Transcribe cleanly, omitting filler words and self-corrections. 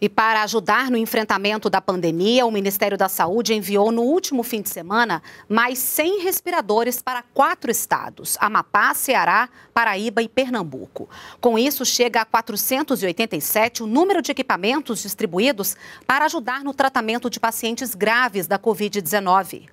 E para ajudar no enfrentamento da pandemia, o Ministério da Saúde enviou no último fim de semana mais 100 respiradores para 4 estados: Amapá, Ceará, Paraíba e Pernambuco. Com isso, chega a 487 o número de equipamentos distribuídos para ajudar no tratamento de pacientes graves da Covid-19.